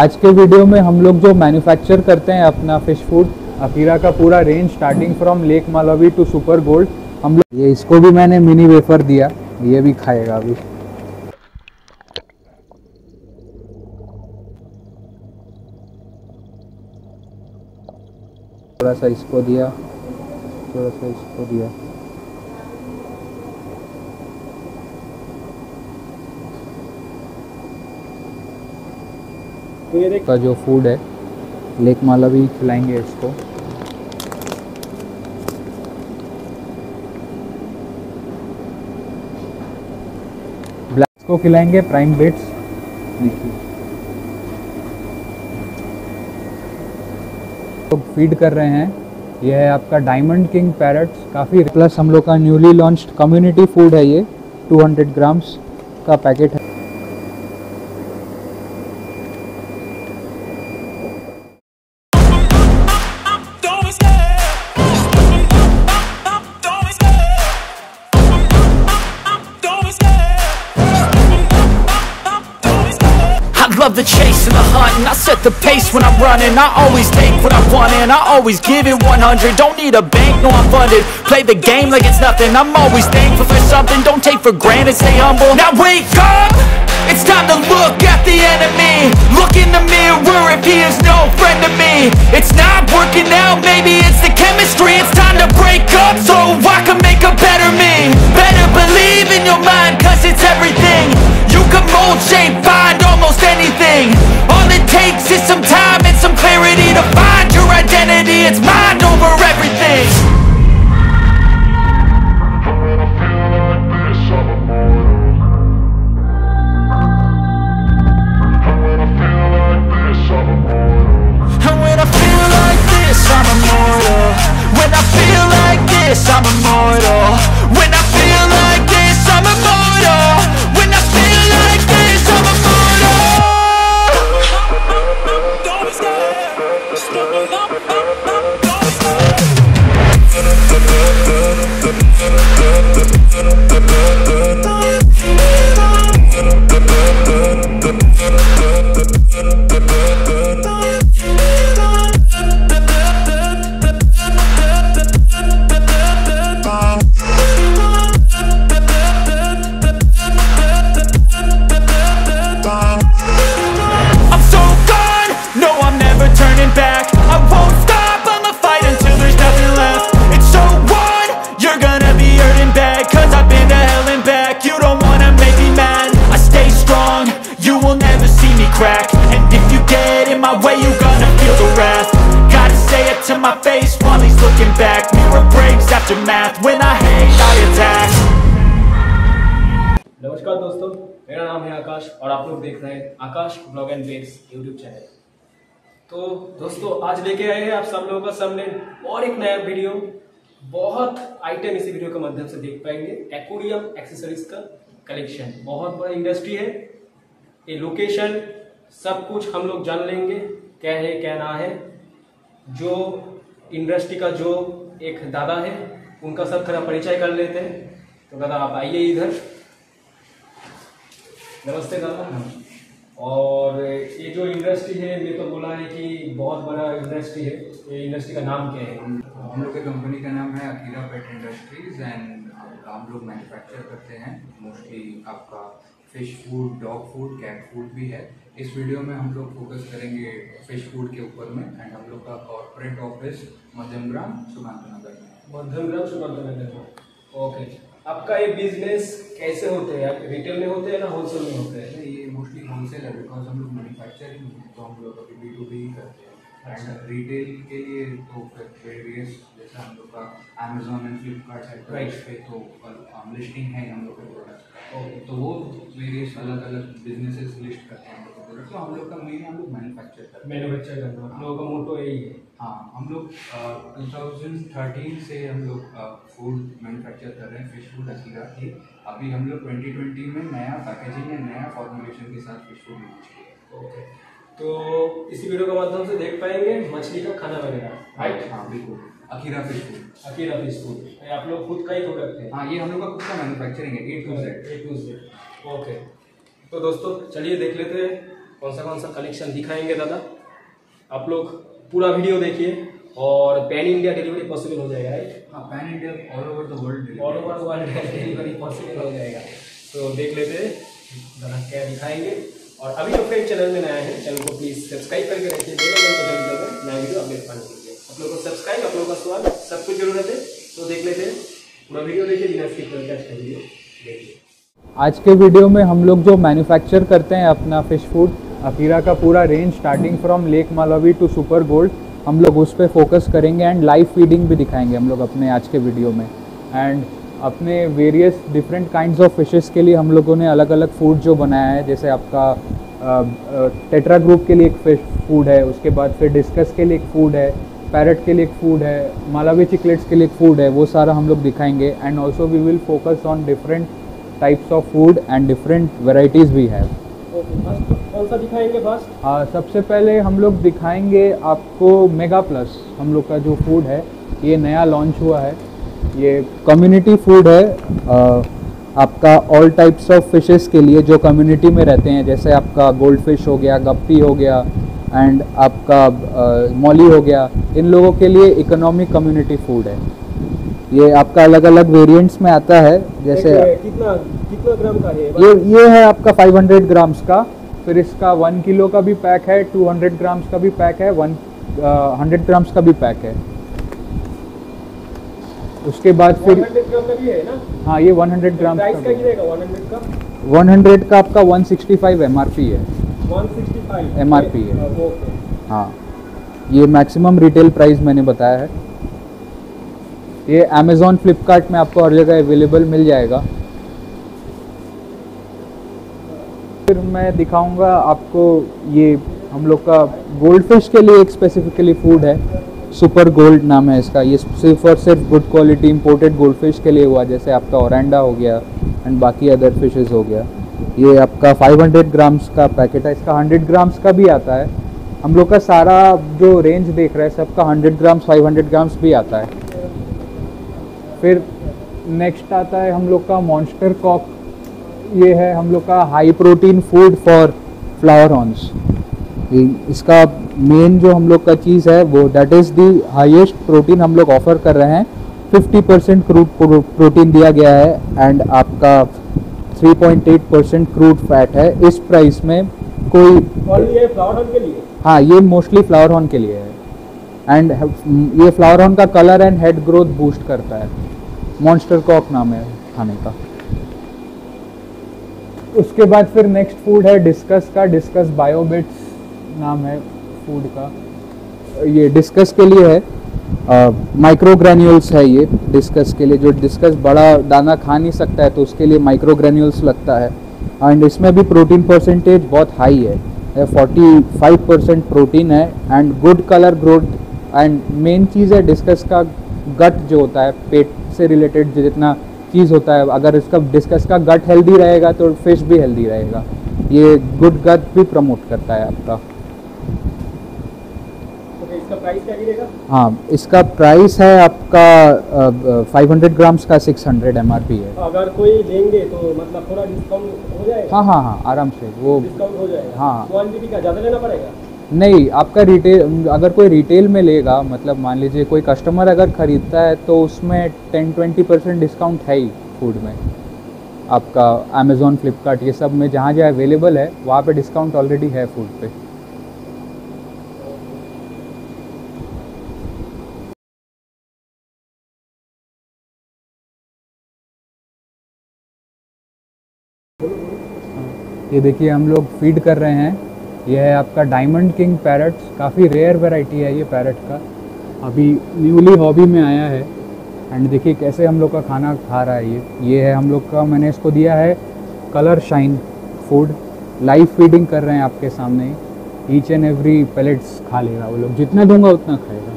आज के वीडियो में हम लोग जो मैन्युफैक्चर करते हैं अपना फिश फूड अकीरा का पूरा range starting from Lake Malawi to super gold हम लोग ये इसको भी मैंने मिनी वेफर दिया, ये भी खाएगा अभी। थोड़ा सा इसको दिया, थोड़ा सा इसको दिया। का जो फूड है लेक मालावी खिलाएंगे इसको। ब्लैक्स को खिलाएंगे प्राइम बिट्स। देखिए तो फीड कर रहे हैं, यह है आपका डायमंड किंग पैरट्स। काफ़ी प्लस हम लोग का न्यूली लॉन्च्ड कम्युनिटी फूड है, ये 200 ग्राम्स का पैकेट है। The chase and the hunt, and I set the pace when I'm running. I always take what I want and I always give it 100. Don't need a bank, no I'm funded. Play the game like it's nothing. I'm always thankful for something. Don't take for granted, stay humble. Now wake up, it's time to look at the enemy. Look in the mirror if he is no friend to me. It's not working out, maybe it's the chemistry. It's time to break up so I can make a better me. Better believe in your mind, cause it's everything. You can mold, shape, find almost anything. All it takes is some time and some clarity to find your identity. It's mind over everything. And when I feel like this, I'm immortal. When I feel like this, I'm immortal. When I feel like this, I'm immortal. नमस्कार दोस्तों, मेरा नाम है आकाश और आप लोग देख रहे हैं Akash blog and bets YouTube channel. तो दोस्तों आज लेके आए हैं आप सब लोगों का सामने और एक नया वीडियो। बहुत आइटम इसी वीडियो के माध्यम से देख पाएंगे। एक्वेरियम एक्सेसरीज का कलेक्शन बहुत बड़ा इंडस्ट्री है, ये लोकेशन सब कुछ हम लोग जान लेंगे क्या है क्या ना है। जो इंडस्ट्री का जो एक दादा है उनका सब थोड़ा परिचय कर लेते हैं। तो दादा आप आइए इधर। नमस्ते दादा। और ये जो इंडस्ट्री है मैं तो बोला है कि बहुत बड़ा इंडस्ट्री है, ये इंडस्ट्री का नाम क्या है? हम लोग की कंपनी का नाम है अकीरा पेट इंडस्ट्रीज एंड हम लोग मैन्युफैक्चर करते हैं मोस्टली आपका fish food, dog food, cat food भी है। इस वीडियो में हम लोग फोकस करेंगे फिश फूड के ऊपर में एंड हम लोग का कॉर्पोरेट ऑफिस मध्यमग्राम सुकांत नगर में। मध्यमग्राम सुकांत नगर में, ओके। आपका ये बिजनेस कैसे होते हैं? आप रिटेल में होते हैं ना होलसेल में होते हैं? ये मोस्टली होलसेल है बिकॉज हम लोग मैन्युफैक्चरिंग तो हम लोग अभी B2B ही करते हैं। रिटेल के लिए तो वेरियस जैसा हम लोग का अमेजोन एंड फ्लिपकार्ट है प्राइस पे तो लिस्टिंग है हम लोग के प्रोडक्ट, तो वो वेरियस अलग अलग बिजनेसेस लिस्ट करते हैं हम लोग के प्रोडक्ट। तो हम लोग का मेन हम लोग मैन्युफैक्चर करते हैं, हम लोगों का मोटो यही है। हाँ, हम लोग 2013 से हम लोग फूड मैन्युफैक्चर कर रहे हैं फिश फूड अकीरा की। अभी हम लोग 2020 में नया पैकेजिंग या नया फॉर्मुलेशन के साथ फिश फूड लॉन्च किया। ओके, तो इसी वीडियो के माध्यम से देख पाएंगे मछली का खाना बनेगा, राइट? हाँ बिल्कुल, Akira fish food. Akira fish food आप लोग खुद का ही प्रोडक्ट है? हाँ, ये हम लोग का खुद का मैन्युफैक्चरिंग है, A to Z। ओके, तो दोस्तों चलिए देख लेते हैं कौन सा कलेक्शन दिखाएंगे दादा, आप लोग पूरा वीडियो देखिए और पैन इंडिया डिलीवरी पॉसिबल हो जाएगा राइट। हाँ pan India all over the world, all over the world delivery possible हो जाएगा। तो देख लेते हैं दादा क्या दिखाएंगे। और अभी जो फ्रेंड चैनल में नया है, चैनल को प्लीज सब्सक्राइब करके रखिए, बेल आइकन को दबा देना, नया वीडियो अपडेट पाने के लिए। आप लोगों को सब्सक्राइब, आप लोगों का स्वागत, सब कुछ जरूरत है। तो देख लेते हैं पूरा वीडियो, देखिए बिना स्किप करके अच्छा वीडियो देखिए। आज के वीडियो में हम लोग जो मैन्युफैक्चर करते हैं अपना फिश फूड अकीरा का पूरा range starting from Lake Malawi to super gold, हम लोग उस पर फोकस करेंगे एंड लाइव फीडिंग भी दिखाएंगे हम लोग अपने आज के वीडियो में। एंड अपने various different kinds of fishes के लिए हम लोगों ने अलग अलग फूड जो बनाया है, जैसे आपका टेट्रा ग्रुप के लिए एक फिश फूड है, उसके बाद फिर डिस्कस के लिए एक फूड है, पैरट के लिए एक फूड है, मालावी चिकलेट्स के लिए एक फूड है, वो सारा हम लोग दिखाएंगे। And also we will focus on different types of food and different varieties भी है। कौन सा दिखाएंगे बस? सबसे पहले हम लोग दिखाएंगे आपको मेगा प्लस, हम लोग का जो फूड है ये नया लॉन्च हुआ है, ये कम्युनिटी फूड है आपका ऑल टाइप्स ऑफ फिशेस के लिए जो कम्युनिटी में रहते हैं, जैसे आपका गोल्ड फिश हो गया, गप्पी हो गया एंड आपका मॉली हो गया, इन लोगों के लिए इकोनॉमिक कम्युनिटी फूड है। ये आपका अलग अलग वेरिएंट्स में आता है, जैसे कितना ग्राम का है ये है आपका 500 ग्राम्स का, फिर इसका 1 किलो का भी पैक है, 200 ग्राम्स का भी पैक है, 100 ग्राम्स का भी पैक है। उसके बाद फिर 100 ग्राम का भी है ना? हाँ ये 100 ग्राम का 100 का आपका 165 MRP है, 165 MRP है। हाँ ये मैक्सिमम रिटेल प्राइस मैंने बताया है। ये अमेज़ॉन फ्लिपकार्ट में आपको हर जगह अवेलेबल मिल जाएगा। फिर मैं दिखाऊंगा आपको ये हम लोग का गोल्ड फिश के लिए एक स्पेसिफिकली फूड है, सुपर गोल्ड नाम है इसका, ये सिर्फ और सिर्फ good quality imported gold fish के लिए हुआ, जैसे आपका ओरेंडा हो गया एंड बाकी अदर फिशेस हो गया। ये आपका 500 ग्राम्स का पैकेट है, इसका 100 ग्राम्स का भी आता है। हम लोग का सारा जो रेंज देख रहा है सबका 100 ग्राम्स 500 ग्राम्स भी आता है। फिर नेक्स्ट आता है हम लोग का मॉन्स्टर कॉक, ये है हम लोग का high protein food for flower horns. इसका मेन जो हम लोग का चीज़ है वो that is the highest protein हम लोग ऑफ़र कर रहे हैं, 50% क्रूड प्रोटीन दिया गया है एंड आपका 3.8% क्रूड फैट है। इस प्राइस में कोई फ्लावर हॉर्न के लिए, हाँ ये मोस्टली फ्लावर हॉर्न के लिए है। एंड ये फ्लावर हॉर्न का colour and head growth boost करता है, मॉन्स्टर कॉक नाम है खाने का। उसके बाद फिर नेक्स्ट फूड है डिस्कस का, डिस्कस बायोबिट्स नाम है फूड का, ये डिस्कस के लिए है। माइक्रो ग्रैन्यूल्स है ये डिस्कस के लिए, जो डिस्कस बड़ा दाना खा नहीं सकता है तो उसके लिए माइक्रो ग्रैन्यूल्स लगता है। एंड इसमें भी प्रोटीन परसेंटेज बहुत हाई है, 45% प्रोटीन है and good colour growth. And main चीज़ है डिस्कस का गट जो होता है, पेट से रिलेटेड जितना चीज़ होता है, अगर इसका डिस्कस का गट हेल्दी रहेगा तो फिश भी हेल्दी रहेगा। ये गुड गट भी प्रमोट करता है आपका। ओके, इसका प्राइस क्या रहेगा? हाँ इसका प्राइस है आपका 500 ग्राम्स का 600 MRP है। अगर कोई लेंगे तो मतलब थोड़ा डिस्काउंट हो जाएगा? हाँ हाँ हाँ आराम से वो डिस्काउंट हो जाएगा। हाँ क्वान्टिटी का ज़्यादा लेना पड़ेगा? नहीं, आपका रिटेल, अगर कोई रिटेल में लेगा मतलब मान लीजिए कोई कस्टमर अगर ख़रीदता है तो उसमें 10-20% डिस्काउंट है ही फूड में। आपका अमेज़ॉन फ्लिपकार्ट ये सब में जहाँ जहाँ अवेलेबल है वहाँ पे डिस्काउंट ऑलरेडी है फूड पे। ये देखिए हम लोग फीड कर रहे हैं, यह है आपका डायमंड किंग पैरट, काफ़ी रेयर वैरायटी है ये पैरट का, अभी न्यूली हॉबी में आया है। एंड देखिए कैसे हम लोग का खाना खा रहा है ये है हम लोग का, मैंने इसको दिया है colour shine food, live feeding कर रहे हैं आपके सामने, ईच एंड एवरी पैलेट्स खा लेगा वो लोग, जितना दूंगा उतना खाएगा,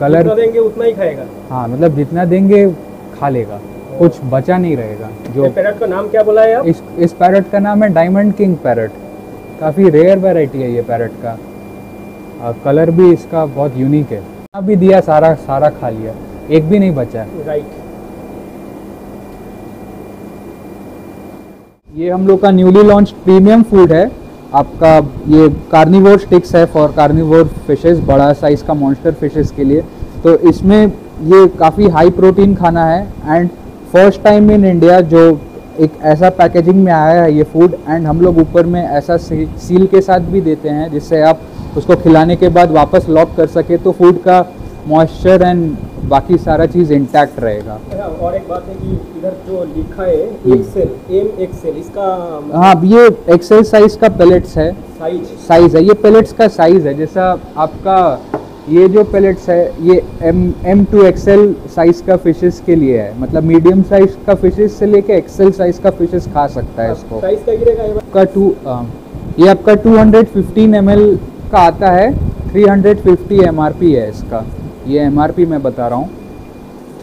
कलर जितना देंगे उतना ही खाएगा। हाँ मतलब जितना देंगे खा लेगा, कुछ बचा नहीं रहेगा। जो पैरट का नाम क्या बोला है आप? इस पैरट का नाम है डायमंड किंग पैरट, काफ़ी रेयर वैरायटी है ये पैरट का, कलर भी इसका बहुत यूनिक है। अभी दिया सारा खा लिया, एक भी नहीं बचा है राइट। ये हम लोग का न्यूली लॉन्च प्रीमियम फूड है, आपका ये कार्निवोर स्टिक्स है फॉर कार्निवोर फिशेस, बड़ा साइज़ का मॉन्स्टर फिशेस के लिए। तो इसमें ये काफ़ी हाई प्रोटीन खाना है and first time in India जो एक ऐसा पैकेजिंग में आया है ये फूड, एंड हम लोग ऊपर में ऐसा सील के साथ भी देते हैं जिससे आप उसको खिलाने के बाद वापस लॉक कर सके तो फूड का मॉइस्चर एंड बाकी सारा चीज़ इंटैक्ट रहेगा। और एक बात है कि इधर जो लिखा है एक्सेल, एम एक्सेल, इसका हाँ ये एक्सेल साइज का पेलेट्स है, साइज है ये पेलेट्स का साइज है। जैसा आपका ये जो पेलेट्स है ये M2 XL साइज का फिशेस के लिए है, मतलब मीडियम साइज का फिशेस से लेके एक्सेल साइज का फिशेस खा सकता है इसको। साइज क्या गिरेगा आपका? ये आपका 215 ml का आता है, 350 MRP है इसका, ये MRP मैं बता रहा हूँ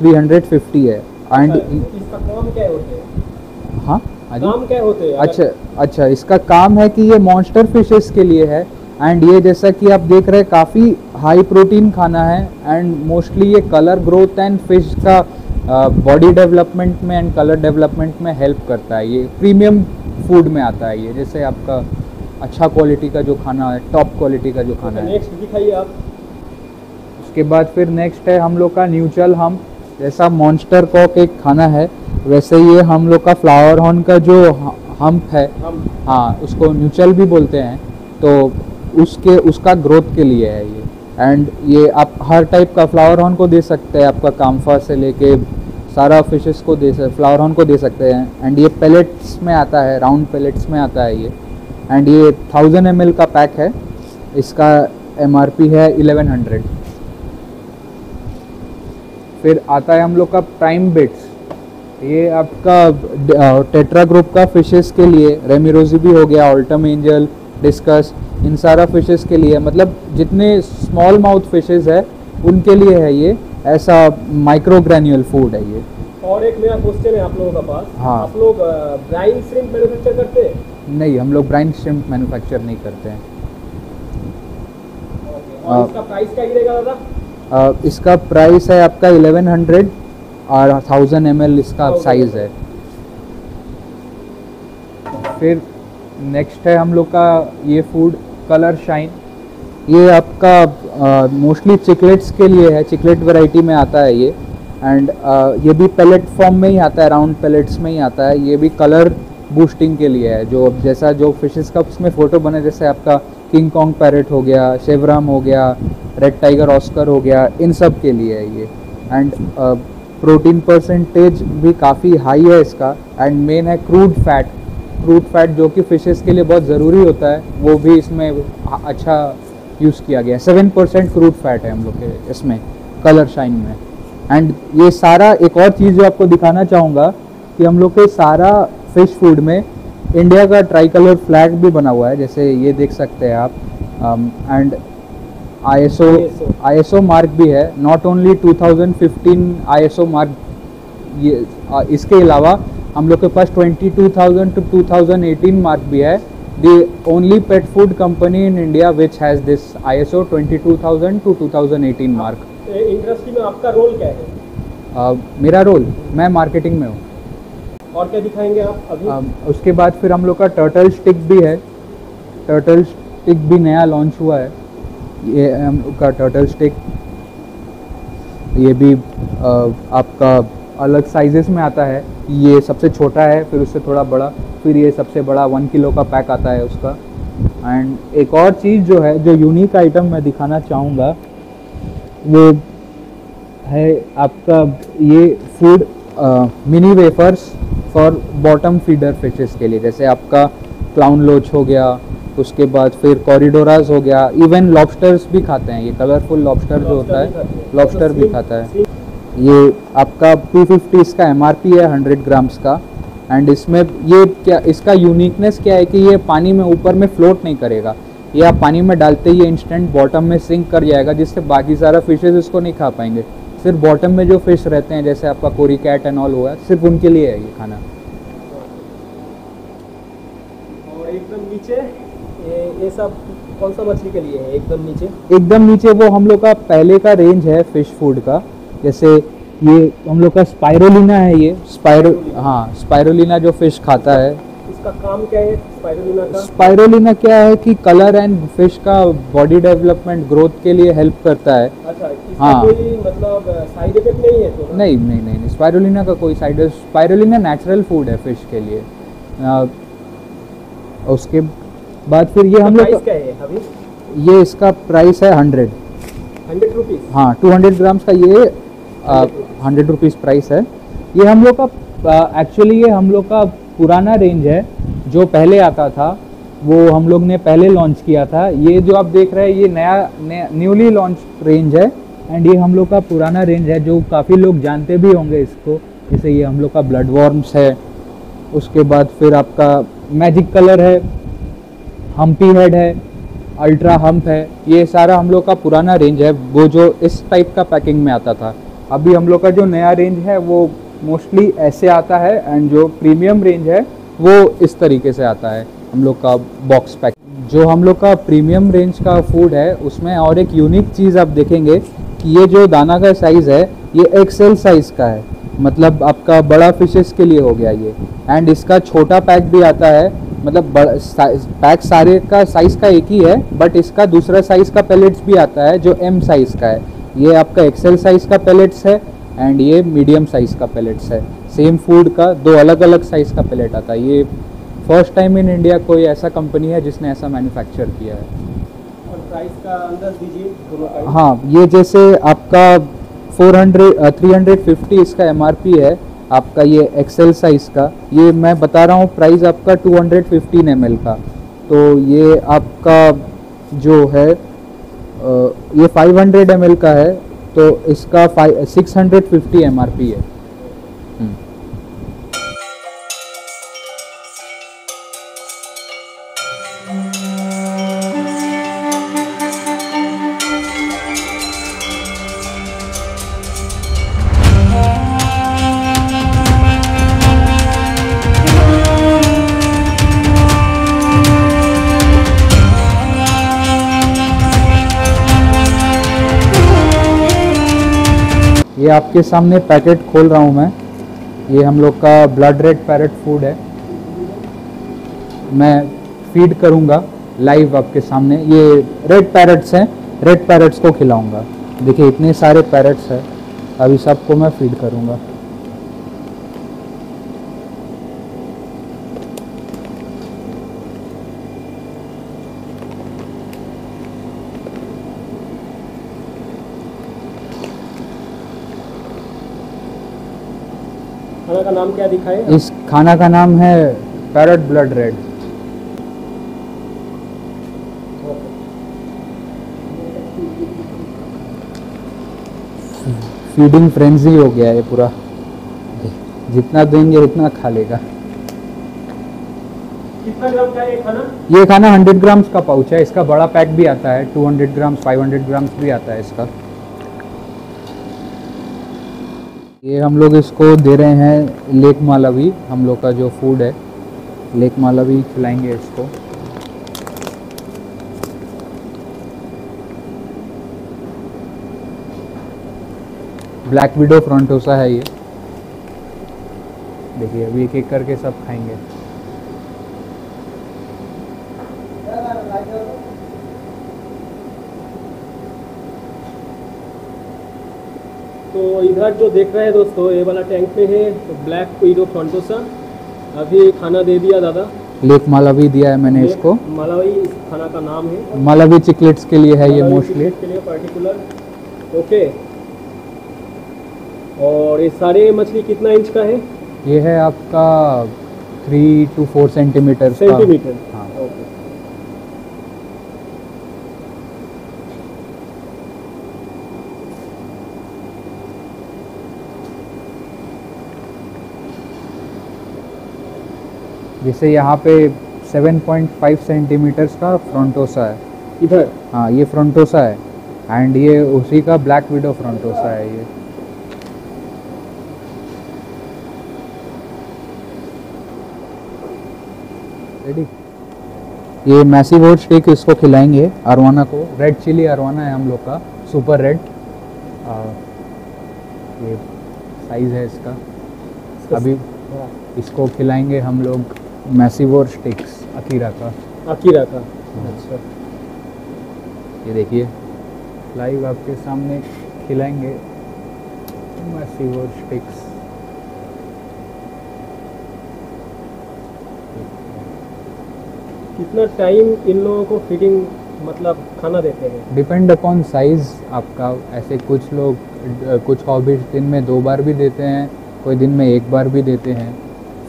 350 है। एंड इसका काम क्या होता है? हाँ काम क्या होता है? अच्छा, इसका काम है कि ये मॉन्स्टर फिशेस के लिए है एंड ये जैसा कि आप देख रहे हैं काफ़ी हाई प्रोटीन खाना है एंड मोस्टली ये कलर ग्रोथ एंड फिश का बॉडी डेवलपमेंट में एंड कलर डेवलपमेंट में हेल्प करता है। ये प्रीमियम फूड में आता है, ये जैसे आपका अच्छा क्वालिटी का जो खाना है, टॉप क्वालिटी का जो खाना है। नेक्स्ट दिखाइए आप। उसके बाद फिर नेक्स्ट है हम लोग का न्यूचल हम्प। जैसा मॉन्स्टर कॉक एक खाना है वैसे ये हम लोग का फ्लावर हॉर्न का जो हम्प है, हाँ उसको न्यूचल भी बोलते हैं, तो उसका ग्रोथ के लिए है ये। एंड ये आप हर टाइप का फ्लावर हॉर्न को दे सकते हैं, आपका काम्फा से लेके सारा फिशेस को फ्लावर हॉर्न को दे सकते हैं। एंड ये पेलेट्स में आता है, राउंड पेलेट्स में आता है ये। एंड ये 1000 ml का पैक है, इसका MRP है 1100। फिर आता है हम लोग का प्राइम बिट्स। ये आपका टेट्रा ग्रुप का फिशेस के लिए, रेमिरोजी भी हो गया, ऑल्टम एंजल, डिस्कस, इन सारा फिशेस के लिए, मतलब जितने स्मॉल माउथ फिशेस है उनके लिए है ये, ऐसा माइक्रो ग्रैन्यूल फूड है ये। और एक मेरा क्वेश्चन है आप लोगों का पास, हाँ आप लोग ब्राइन श्रिम्प मैन्युफैक्चर करते हैं? नहीं, हम लोग ब्राइन श्रिम्प मैन्युफैक्चर नहीं करते हैं। और इसका प्राइस क्या गिरेगा दादा? इसका प्राइस है आपका 1100 और 1000 ml इसका साइज है। फिर नेक्स्ट है हम लोग का ये फूड कलर शाइन। ये आपका मोस्टली चिकलेट्स के लिए है, चिकलेट वैरायटी में आता है ये। एंड ये भी पैलेट फॉर्म में ही आता है, राउंड पैलेट्स में ही आता है। ये भी कलर बूस्टिंग के लिए है, जो जैसा जो फिशेस का उसमें फ़ोटो बने, जैसे आपका किंग कॉन्ग पैरेट हो गया, शेवराम हो गया, रेड टाइगर ऑस्कर हो गया, इन सब के लिए है ये। एंड प्रोटीन परसेंटेज भी काफ़ी हाई है इसका। एंड मेन है क्रूड फैट जो कि फिशेस के लिए बहुत ज़रूरी होता है, वो भी इसमें अच्छा यूज़ किया गया है। 7% क्रूड फैट है हम लोग के इसमें कलर शाइन में। एंड ये सारा एक और चीज़ जो आपको दिखाना चाहूँगा कि हम लोग के सारा फिश फूड में इंडिया का ट्राई कलर फ्लैग भी बना हुआ है, जैसे ये देख सकते हैं आप। एंड ISO मार्क भी है, नॉट ओनली 2015 ISO मार्क, ये इसके अलावा हम लोग के पास 22,000 टू 2018 मार्क भी है। The only pet food company in India which has this ISO 22,000 to 2018 mark. Industry में आपका रोल क्या है? मेरा रोल, मैं मार्केटिंग में हूँ। और क्या दिखाएंगे आप अभी? उसके बाद फिर हम लोग का टर्टल स्टिक भी है। टर्टल स्टिक भी नया लॉन्च हुआ है, ये हम लोग का टर्टल स्टिक। ये भी आपका अलग साइजेस में आता है, ये सबसे छोटा है, फिर उससे थोड़ा बड़ा, फिर ये सबसे बड़ा 1 किलो का पैक आता है उसका। एंड एक और चीज़ जो है, जो यूनिक आइटम मैं दिखाना चाहूँगा, वो है आपका ये food mini wafers for bottom feeder fishes के लिए। जैसे आपका क्लाउन लोच हो गया, उसके बाद फिर कॉरिडोराज हो गया, इवन लॉबस्टर्स भी खाते हैं ये, कलरफुल लॉबस्टर जो होता है लॉबस्टर भी खाता है। ये आपका 250 इसका MRP है 100 ग्राम्स का। एंड इसमें ये क्या, इसका यूनिकनेस क्या है कि ये पानी में ऊपर में फ्लोट नहीं करेगा, ये आप पानी में डालते ही इंस्टेंट बॉटम में सिंक कर जाएगा, जिससे बाकी सारा फिशेस इसको नहीं खा पाएंगे। सिर्फ बॉटम में जो फिश रहते हैं, जैसे आपका कोरी कैट एंड ऑल हुआ, सिर्फ उनके लिए है ये खाना। और एकदम नीचे ये सब कौन सा मछली के लिए है? एकदम नीचे वो हम लोग का पहले का रेंज है फिश फूड का। जैसे ये हम लोग का स्पायरोलिना है, ये स्पायरोलिना जो फिश खाता है इसका काम क्या है स्पाइरोलिना का? स्पाइरोलिना क्या है कि कलर एंड फिश का बॉडी डेवलपमेंट ग्रोथ के लिए हेल्प करता है। अच्छा, हाँ। कोई मतलब साइड इफेक्ट नहीं है तो? नहीं नहीं नहीं, नहीं। स्पाइरोलिना का कोई साइड, स्पाइरोलिना नेचुरल फूड है फिश के लिए। उसके बाद फिर ये हम लोग अभी ये इसका प्राइस है 100 रुपीज़। हाँ, 200 ग्राम्स का ये 100 रुपीज़ प्राइस है। ये हम लोग का एक्चुअली ये हम लोग का पुराना रेंज है जो पहले आता था, वो हम लोग ने पहले लॉन्च किया था। ये जो आप देख रहे हैं ये नया न्यूली लॉन्च रेंज है एंड ये हम लोग का पुराना रेंज है जो काफ़ी लोग जानते भी होंगे इसको। जैसे ये हम लोग का ब्लडवॉर्म्स है, उसके बाद फिर आपका मैजिक कलर है, हम्पी हेड है, अल्ट्रा हम्प है। ये सारा हम लोग का पुराना रेंज है वो जो इस टाइप का पैकिंग में आता था। अभी हम लोग का जो नया रेंज है वो मोस्टली ऐसे आता है एंड जो प्रीमियम रेंज है वो इस तरीके से आता है हम लोग का बॉक्स पैक। जो हम लोग का प्रीमियम रेंज का फूड है उसमें और एक यूनिक चीज़ आप देखेंगे कि ये जो दाना का साइज़ है ये एक्सेल साइज़ का है, मतलब आपका बड़ा फिशेस के लिए हो गया ये। एंड इसका छोटा पैक भी आता है, मतलब पैक सारे का साइज़ का एक ही है बट इसका दूसरा साइज़ का पैलेट्स भी आता है जो एम साइज़ का है। ये आपका एक्सेल साइज़ का पैलेट्स है एंड ये मीडियम साइज़ का पैलेट्स है। सेम फूड का दो अलग अलग साइज़ का पैलेट आता है। ये फर्स्ट टाइम इन इंडिया कोई ऐसा कंपनी है जिसने ऐसा मैन्युफैक्चर किया है। और प्राइस का अंदाज़ दीजिए। हाँ, ये जैसे आपका 350 इसका एमआरपी है आपका ये एक्सेल साइज़ का। ये मैं बता रहा हूँ प्राइस आपका 215 ml का। तो ये आपका जो है ये 500 ml का है तो इसका 650 MRP है। ये आपके सामने पैकेट खोल रहा हूँ मैं। ये हम लोग का ब्लड रेड पैरट फूड है, मैं फीड करूँगा लाइव आपके सामने। ये रेड पैरट्स हैं, रेड पैरट्स को खिलाऊँगा। देखिए इतने सारे पैरट्स हैं, अभी सबको मैं फीड करूँगा। खाना का नाम क्या दिखा है? इस खाना का नाम है parrot blood red. Feeding frenzy हो गया है पूरा, जितना देंगे उतना खा लेगा। कितना ग्राम का ये खाना? ये खाना 100 ग्राम्स का पाउच है। इसका बड़ा पैक भी आता है, 200 ग्राम्स 500 ग्राम्स भी आता है इसका। ये हम लोग इसको दे रहे हैं लेक मालवी, हम लोग का जो फूड है लेक मालवी खिलाएंगे इसको। ब्लैक विडो फ्रंटोसा है ये। देखिए अभी एक एक करके सब खाएंगे। तो इधर जो देख रहे हैं दोस्तों ये वाला टैंक पे है तो ब्लैक विडो फ्रंटोसा अभी खाना दे दिया दादा। लेक मालवी दिया है मैंने इसको। मालवी इस खाना का नाम है। मालवी चिकलेट्स के लिए है ये मोस्टली पर्टिकुलर। ओके, और ये सारे मछली कितना इंच का है? ये है आपका 3 to 4 सेंटीमीटर। हाँ, ओके। जैसे यहाँ पे 7.5 सेंटीमीटर्स का फ्रंटोसा है इधर। हाँ, ये फ्रंटोसा है एंड ये उसी का ब्लैक विडो फ्रंटोसा है ये। रेडी। ये मैसिव होट स्टिक इसको खिलाएंगे अरवाना को। रेड चिली अरवाना है हम लोग का, सुपर रेड। ये साइज है इसका। अभी इसको खिलाएंगे हम लोग मैसिवोर स्टिक्स अकीरा का। अच्छा ये देखिए लाइव आपके सामने खिलाएंगे मैसिवोर स्टिक्स। कितना टाइम इन लोगों को फीडिंग मतलब खाना देते हैं? डिपेंड अपॉन साइज आपका। ऐसे कुछ लोग कुछ हॉबीज दिन में 2 बार भी देते हैं, कोई दिन में 1 बार भी देते हैं।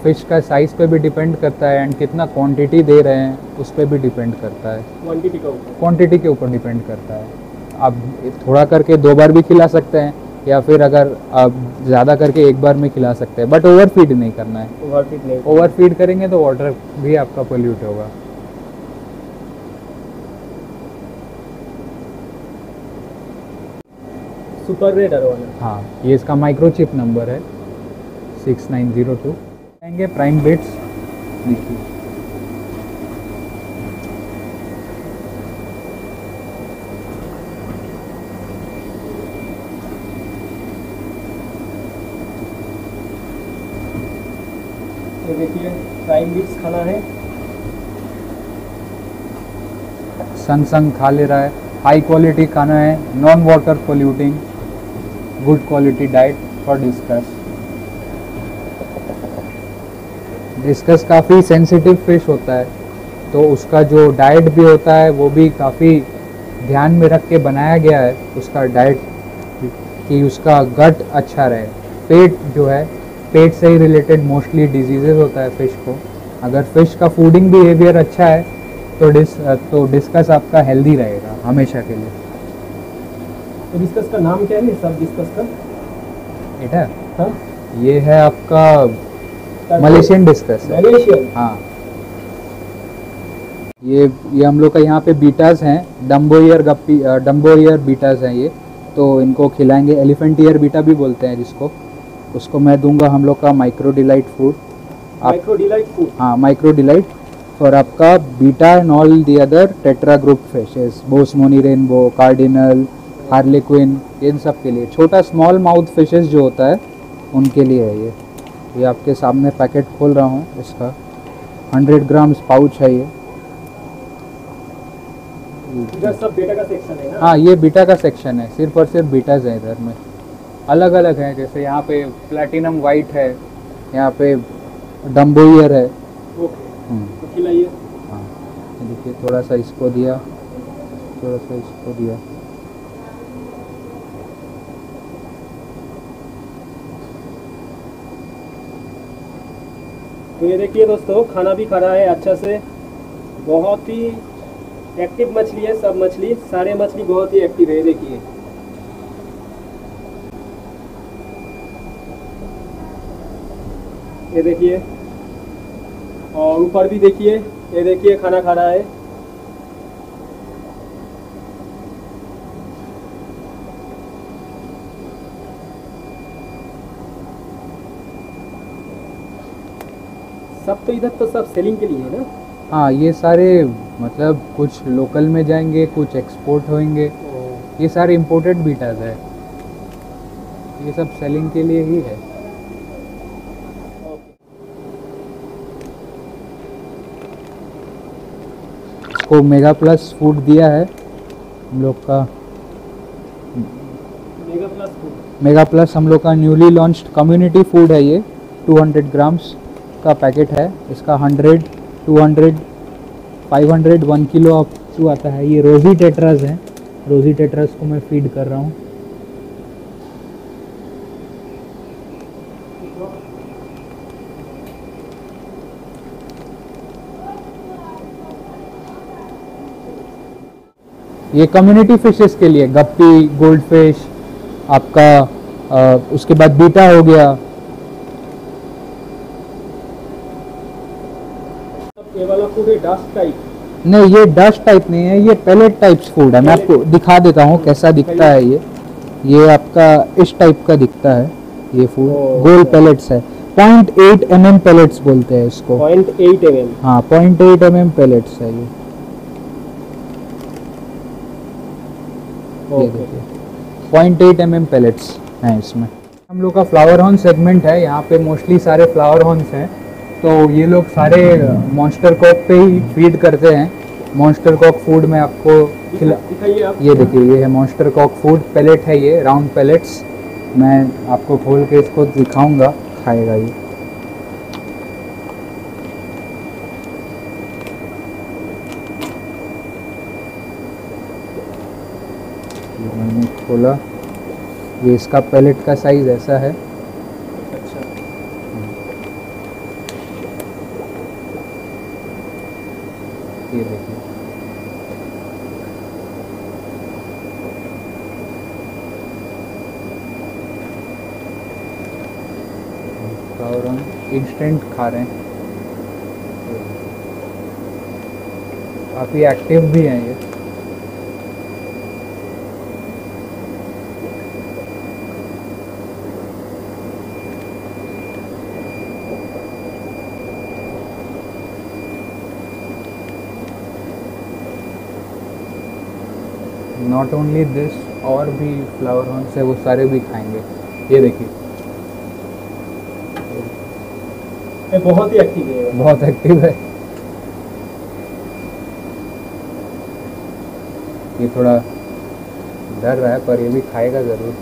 फिश का साइज पे भी डिपेंड करता है एंड कितना क्वांटिटी दे रहे हैं उस पे भी डिपेंड करता है। क्वांटिटी के ऊपर डिपेंड करता है। आप थोड़ा करके 2 बार भी खिला सकते हैं या फिर अगर आप ज़्यादा करके 1 बार में खिला सकते हैं, बट ओवरफीड नहीं करना है। ओवरफीड करेंगे तो वाटर भी आपका पोल्यूट होगा। सुपर रेड वाला, हाँ ये इसका माइक्रोचिप नंबर है 6902। आएंगे प्राइम बिट्स, देखिए ये देखिए प्राइम बिट्स खाना है, संग खा ले रहा है। हाई क्वालिटी खाना है, non water polluting, good quality diet for discus. Discus काफ़ी सेंसिटिव फिश होता है तो उसका जो डाइट भी होता है वो भी काफ़ी ध्यान में रख के बनाया गया है उसका डाइट, कि उसका गट अच्छा रहे। पेट जो है, पेट से ही रिलेटेड मोस्टली डिजीजेज होता है फिश को। अगर फिश का फूडिंग बिहेवियर अच्छा है तो डिस्कस आपका हेल्दी रहेगा हमेशा के लिए। तो डिस्कस का नाम क्या है सब? डिस्कस का बेटा हाँ ये है आपका मलेशियन डिस्कस है। हाँ ये हम लोग का यहाँ पे बीटास हैं, डम्बो ईयर बीटास हैं ये। तो इनको खिलाएंगे, एलिफेंट ईयर बीटा भी बोलते हैं जिसको, उसको मैं दूंगा हम लोग का माइक्रो डिलाइट फूड। हाँ माइक्रो डिलाइट फॉर आपका beta and all the other tetra group fishes, बोसमोनी rainbow, cardinal, harlequin, इन सब के लिए। छोटा स्मॉल माउथ फिशेस जो होता है उनके लिए है ये। ये आपके सामने पैकेट खोल रहा हूँ इसका, 100 ग्राम्स पाउच है ये। इधर सब बीटा का सेक्शन है ना? हाँ ये बीटा का सेक्शन है, सिर्फ और सिर्फ बीटाज है इधर में। अलग अलग हैं, जैसे यहाँ पे प्लैटिनम वाइट है, यहाँ पे डम्बो ईयर है। ओके खिलाइए। हाँ देखिए थोड़ा सा इसको दिया, थोड़ा सा इसको दिया। तो ये देखिए दोस्तों खाना भी खा रहा है अच्छा से। बहुत ही एक्टिव मछली है, सब मछली, सारे मछली बहुत ही एक्टिव है। देखिए ये देखिए, और ऊपर भी देखिए, ये देखिए खाना खा रहा है। सब तो इधर तो सब सेलिंग के लिए है ना? हाँ ये सारे मतलब कुछ लोकल में जाएंगे, कुछ एक्सपोर्ट होंगे। ये सारे इम्पोर्टेड बीटाज है, ये सब सेलिंग के लिए ही है। इसको मेगा प्लस फूड दिया है हम लोग का। मेगा प्लस हम लोग का न्यूली लॉन्च्ड कम्युनिटी फूड है ये। 200 ग्राम्स का पैकेट है इसका। 100, 200, 500, 1 किलो आप थ्रू आता है। ये रोजी टेट्रास हैं, रोजी टेट्रास को मैं फीड कर रहा हूँ। ये कम्युनिटी फिशेस के लिए, गप्पी, गोल्डफिश आपका, उसके बाद बीटा हो गया। नहीं ये डस्ट टाइप नहीं है, ये पैलेट टाइप्स फूड है। मैं आपको दिखा देता हूँ कैसा दिखता है ये। ये आपका इस टाइप का दिखता है ये फूड, गोल पैलेट्स है। 0.8 mm पैलेट्स बोलते हैं इसको। 0.8 mm, हाँ 0.8 mm पैलेट्स है ये। ये देखिए 0.8 mm पैलेट्स हैं इसमें। हम लोग का फ्लावर हॉर्न सेगमेंट है, यहाँ पे मोस्टली सारे फ्लावर हॉर्न्स हैं। तो ये लोग सारे मॉन्स्टर कॉक पे ही फीड करते हैं। मॉन्स्टर कॉक फूड में आपको ये देखिए, ये है मॉन्स्टर कॉक फूड पैलेट है, ये राउंड पैलेट्स। मैं आपको खोल के इसको दिखाऊंगा, खाएगा ये। मैंने खोला, ये इसका पैलेट का साइज ऐसा है। ये देखिए, और हम इंस्टेंट खा रहे हैं। काफ़ी एक्टिव भी हैं ये। नॉट ओनली दिस, और भी फ्लावर हॉर्न से वो सारे भी खाएंगे। ये देखिए, बहुत ही एक्टिव है, बहुत एक्टिव है। ये थोड़ा डर रहा है, पर ये भी खाएगा जरूर।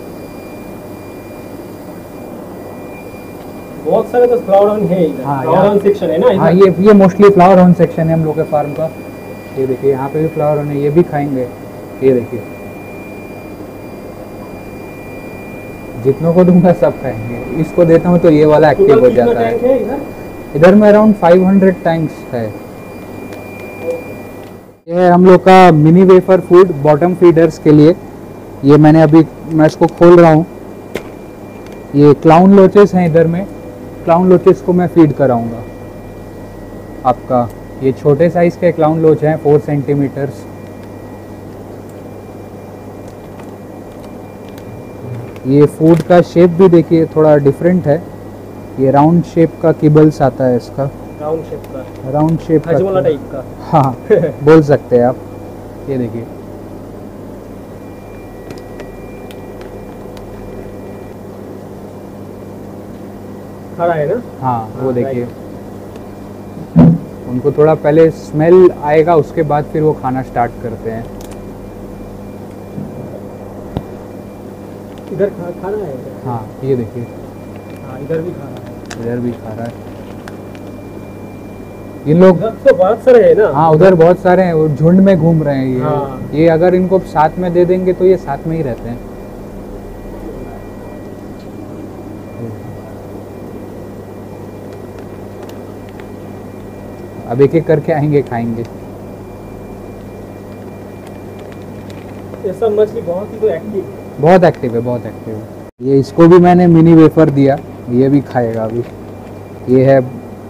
बहुत सारे तो फ्लावर हॉर्न है इधर। हाँ, फ्लावर हॉर्न सेक्शन है ना इधर। हाँ, ये मोस्टली फ्लावर हॉर्न सेक्शन है हम लोग के फार्म का। ये देखिए, यहाँ पे भी फ्लावर हॉर्न है, ये भी खाएंगे। ये देखिए, जितनों को दूंगा सब खाएंगे। इसको देता हूँ तो ये वाला एक्टिव हो जाता है। इधर में अराउंड 500 टैंक्स है। ये है हम लोग का mini wafer food bottom feeders के लिए। ये मैंने अभी मैं इसको खोल रहा हूँ। ये क्लाउन लोचेस हैं इधर में। क्लाउन लोचेस को मैं फीड कराऊंगा आपका। ये छोटे साइज के क्लाउन लोच हैं, 4 सेंटीमीटर्स। ये फूड का शेप भी देखिए थोड़ा डिफरेंट है। ये राउंड शेप का किबल्स आता है इसका, राउंड शेप का हजमोला टाइप का, हाँ बोल सकते हैं आप। ये देखिए, खड़ा है ना, हाँ वो देखिए। उनको थोड़ा पहले स्मेल आएगा, उसके बाद फिर वो खाना स्टार्ट करते हैं। इधर खा रहा है। हाँ ये देखिए, हाँ इधर भी खा रहा है, इधर भी खा रहा है। ये लोग तो बहुत सारे हैं ना। हाँ उधर बहुत सारे हैं, वो झुंड में घूम रहे हैं ये। हाँ। ये अगर इनको साथ में दे देंगे तो ये साथ में ही रहते हैं। अब एक एक करके आएंगे, खाएंगे। ये सब मछली बहुत ही तो एक्टिव है, बहुत एक्टिव है, बहुत एक्टिव है। ये इसको भी मैंने मिनी वेफर दिया, ये भी खाएगा अभी। ये है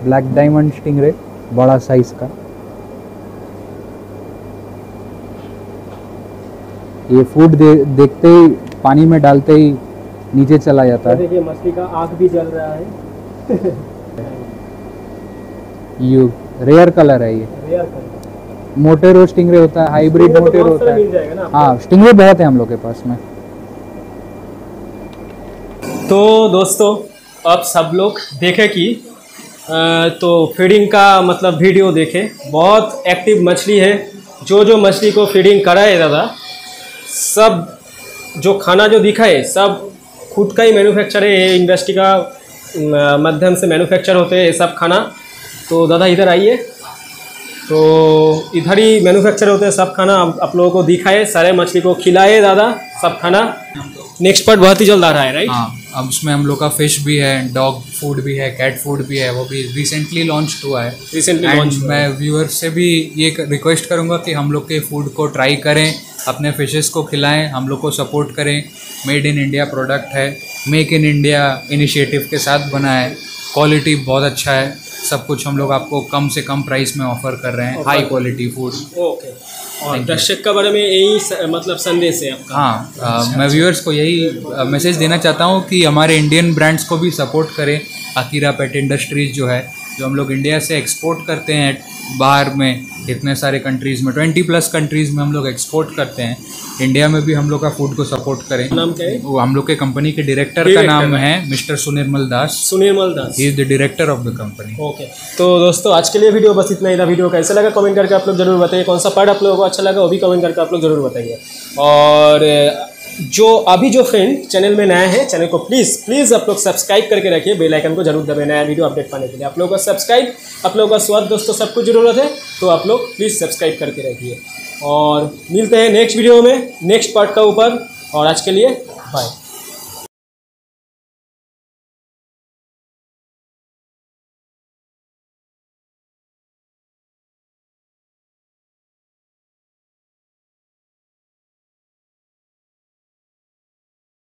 ब्लैक डायमंड स्टिंगरे, बड़ा साइज का। ये फूड देखते ही, पानी में डालते ही नीचे चला जाता है। देखिए मछली का आँख भी जल रहा है। ये रेयर कलर है, ये रेयर कलर। मोटेरो स्टिंगरे होता है, हाइब्रिड मोटेरो होता है। हाँ स्टिंगरे बहुत है हम लोग के पास में। तो दोस्तों अब सब लोग देखे कि तो फीडिंग का मतलब वीडियो देखे। बहुत एक्टिव मछली है। जो मछली को फीडिंग कराए दादा, सब जो खाना जो दिखाए सब खुद का ही मैन्युफैक्चर है। ये इंडस्ट्री का माध्यम से मैन्युफैक्चर होते हैं ये सब खाना। तो दादा इधर आइए, तो इधर ही मैन्युफैक्चर होते हैं सब खाना। आप लोगों को दिखाए, सारे मछली को खिलाए दादा सब खाना। नेक्स्ट पार्ट बहुत ही जल्द आ रहा है, राइट? हाँ, अब उसमें हम लोग का फिश भी है, डॉग फूड भी है, कैट फूड भी है, वो भी रिसेंटली लॉन्च हुआ है। मैं व्यूअर से भी ये रिक्वेस्ट करूँगा कि हम लोग के फूड को ट्राई करें, अपने फिशेस को खिलाएं, हम लोग को सपोर्ट करें। मेड इन इंडिया प्रोडक्ट है, मेक इन इंडिया इनिशिएटिव के साथ बना है, क्वालिटी बहुत अच्छा है। सब कुछ हम लोग आपको कम से कम प्राइस में ऑफर कर रहे हैं, हाई क्वालिटी फूड। ओके, और दर्शक के बारे में यही मतलब संदेश है आपका? हाँ, मैं व्यूअर्स को यही मैसेज देना चाहता हूँ कि हमारे इंडियन ब्रांड्स को भी सपोर्ट करें। अकीरा पेट इंडस्ट्रीज़ जो है जो हम लोग इंडिया से एक्सपोर्ट करते हैं बाहर में, इतने सारे कंट्रीज़ में, 20+ कंट्रीज़ में हम लोग एक्सपोर्ट करते हैं। इंडिया में भी हम लोग का फूड को सपोर्ट करें। नाम क्या है? वो हम लोग के कंपनी के डायरेक्टर का नाम है mister Sunil Maldas. Sunil Maldas, he is the director of the company. Okay, तो दोस्तों आज के लिए वीडियो बस इतना ही था। वीडियो कैसा लगा कमेंट करके आप लोग जरूर बताइए। कौन सा पार्ट आप लोगों को अच्छा लगा वो भी कमेंट करके आप लोग जरूर बताइए। और जो अभी जो फ्रेंड चैनल में नया है, चैनल को प्लीज़ आप लोग सब्सक्राइब करके रखिए। बेल आइकन को जरूर दबाएं नया वीडियो अपडेट पाने के लिए। आप लोगों का सब्सक्राइब, आप लोगों का स्वाद दोस्तों सबको जरूरत है, तो आप लोग प्लीज़ सब्सक्राइब करके रखिए। और मिलते हैं नेक्स्ट वीडियो में नेक्स्ट पार्ट का ऊपर। और आज के लिए बाय।